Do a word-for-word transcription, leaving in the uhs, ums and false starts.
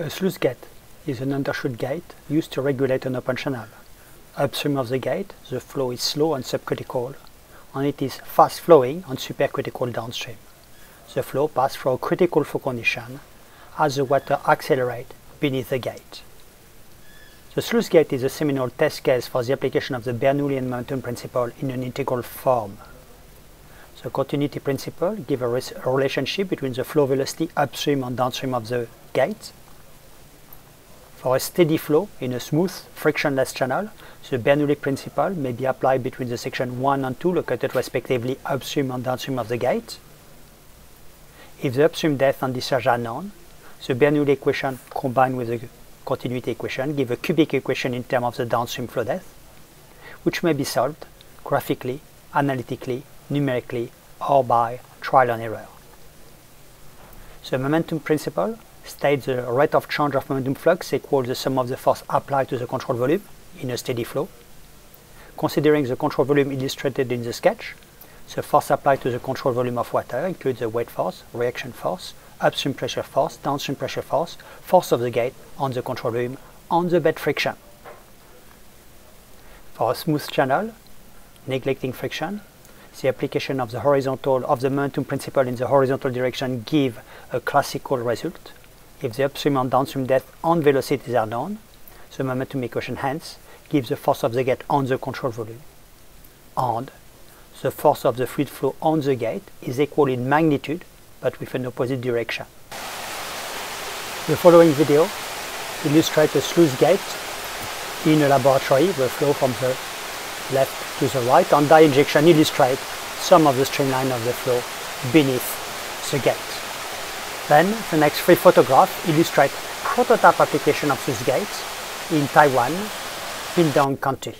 A sluice gate is an undershoot gate used to regulate an open channel. Upstream of the gate, the flow is slow and subcritical, and it is fast flowing and supercritical downstream. The flow passes through a critical flow condition as the water accelerates beneath the gate. The sluice gate is a seminal test case for the application of the Bernoulli and momentum principle in an integral form. The continuity principle gives a, res a relationship between the flow velocity upstream and downstream of the gate. For a steady flow in a smooth, frictionless channel, the Bernoulli principle may be applied between the section one and two located respectively upstream and downstream of the gate. If the upstream depth and discharge are known, the Bernoulli equation combined with the continuity equation give a cubic equation in terms of the downstream flow depth, which may be solved graphically, analytically, numerically, or by trial and error. The momentum principle states the rate of change of momentum flux equals the sum of the force applied to the control volume in a steady flow. Considering the control volume illustrated in the sketch, the force applied to the control volume of water includes the weight force, reaction force, upstream pressure force, downstream pressure force, force of the gate on the control volume, and the bed friction. For a smooth channel, neglecting friction, the application of the horizontal of the momentum principle in the horizontal direction gives a classical result. If the upstream and downstream depth and velocities are known, the momentum equation hence gives the force of the gate on the control volume. And the force of the fluid flow on the gate is equal in magnitude, but with an opposite direction. The following video illustrates a sluice gate in a laboratory where flow from the left to the right and die injection illustrates some of the streamline of the flow beneath the gate. Then the next three photographs illustrate prototype application of sluice gates in Taiwan, Pindong County.